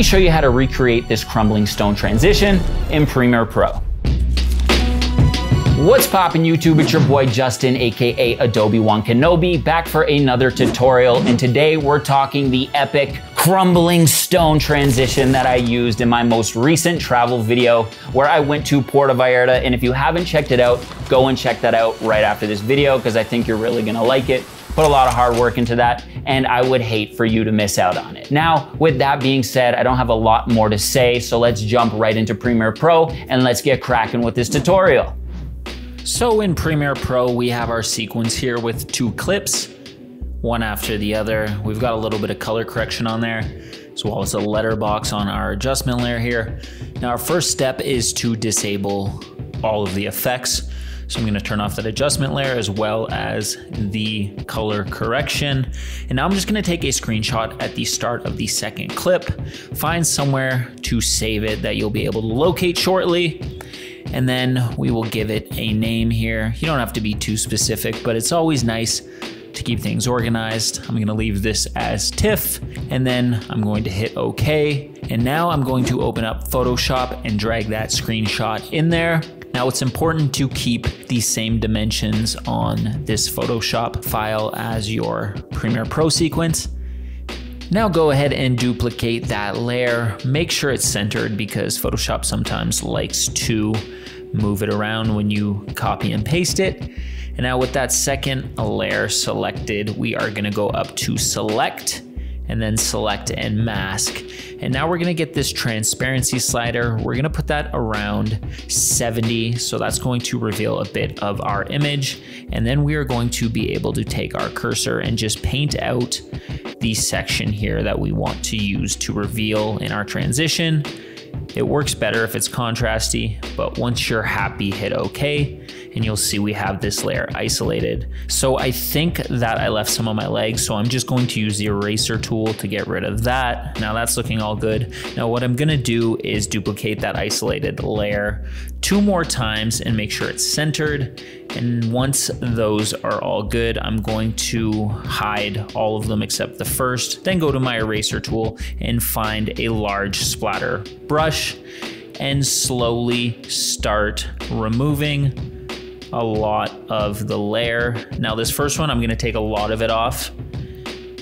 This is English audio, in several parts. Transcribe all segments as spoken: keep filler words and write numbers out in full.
me show you how to recreate this crumbling stone transition in Premiere Pro. What's poppin' YouTube, it's your boy Justin, aka Adobe One Kenobi, back for another tutorial, and today we're talking the epic crumbling stone transition that I used in my most recent travel video where I went to Puerto Vallarta, and if you haven't checked it out, go and check that out right after this video because I think you're really gonna like it. Put a lot of hard work into that, and I would hate for you to miss out on it. Now, with that being said, I don't have a lot more to say, so let's jump right into Premiere Pro and let's get cracking with this tutorial. So in Premiere Pro, we have our sequence here with two clips, one after the other. We've got a little bit of color correction on there, as well as a letterbox on our adjustment layer here. Now our first step is to disable all of the effects. So I'm gonna turn off that adjustment layer as well as the color correction. And now I'm just gonna take a screenshot at the start of the second clip, find somewhere to save it that you'll be able to locate shortly. And then we will give it a name here. You don't have to be too specific, but it's always nice to keep things organized. I'm gonna leave this as TIFF, and then I'm going to hit okay. And now I'm going to open up Photoshop and drag that screenshot in there. Now it's important to keep the same dimensions on this Photoshop file as your Premiere Pro sequence. Now go ahead and duplicate that layer. Make sure it's centered because Photoshop sometimes likes to move it around when you copy and paste it. And now with that second layer selected, we are gonna go up to select and then select and mask. And now we're gonna get this transparency slider. We're gonna put that around seventy. So that's going to reveal a bit of our image. And then we are going to be able to take our cursor and just paint out the section here that we want to use to reveal in our transition. It works better if it's contrasty, but once you're happy, hit okay, and you'll see we have this layer isolated. So I think that I left some of my legs, so I'm just going to use the eraser tool to get rid of that. Now that's looking all good. Now what I'm gonna do is duplicate that isolated layer two more times and make sure it's centered. And once those are all good, I'm going to hide all of them except the first, then go to my eraser tool and find a large splatter brush and slowly start removing a lot of the layer. Now this first one, I'm gonna take a lot of it off.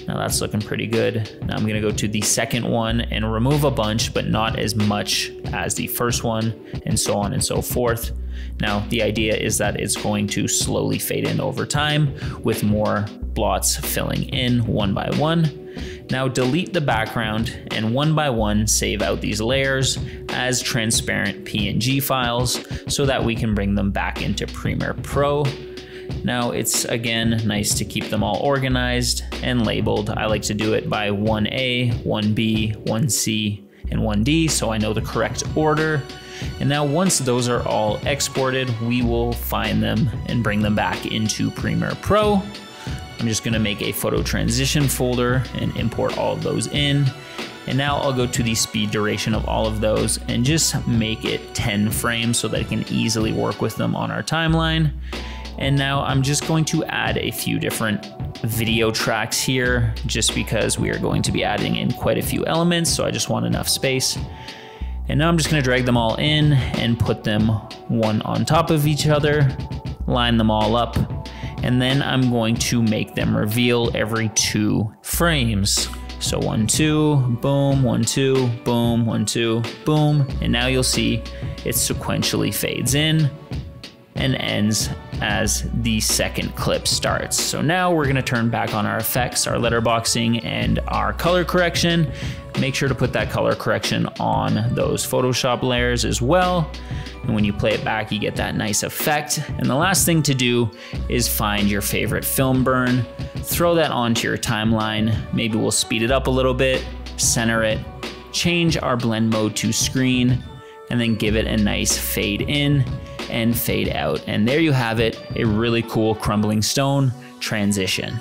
Now that's looking pretty good. Now I'm gonna go to the second one and remove a bunch, but not as much as the first one, and so on and so forth. Now the idea is that it's going to slowly fade in over time with more blots filling in one by one. Now delete the background and one by one save out these layers as transparent P N G files so that we can bring them back into Premiere Pro. Now it's again nice to keep them all organized and labeled. I like to do it by one A, one B, one C, and one D so I know the correct order. And now once those are all exported, we will find them and bring them back into Premiere Pro. I'm just gonna make a photo transition folder and import all of those in. And now I'll go to the speed duration of all of those and just make it ten frames so that I can easily work with them on our timeline. And now I'm just going to add a few different video tracks here just because we are going to be adding in quite a few elements, so I just want enough space. And now I'm just gonna drag them all in and put them one on top of each other, line them all up, and then I'm going to make them reveal every two frames. So one, two, boom, one, two, boom, one, two, boom. And now you'll see it sequentially fades in and ends as the second clip starts. So now we're gonna turn back on our effects, our letterboxing, and our color correction. Make sure to put that color correction on those Photoshop layers as well. And when you play it back, you get that nice effect. And the last thing to do is find your favorite film burn, throw that onto your timeline. Maybe we'll speed it up a little bit, center it, change our blend mode to screen, and then give it a nice fade in and fade out. And there you have it, a really cool crumbling stone transition.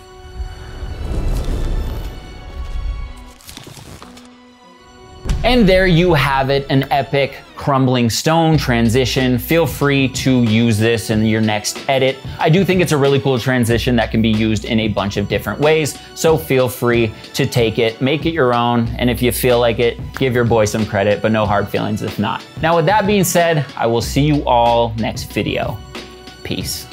And there you have it, an epic crumbling stone transition. Feel free to use this in your next edit. I do think it's a really cool transition that can be used in a bunch of different ways. So feel free to take it, make it your own. And if you feel like it, give your boy some credit, but no hard feelings if not. Now, with that being said, I will see you all next video. Peace.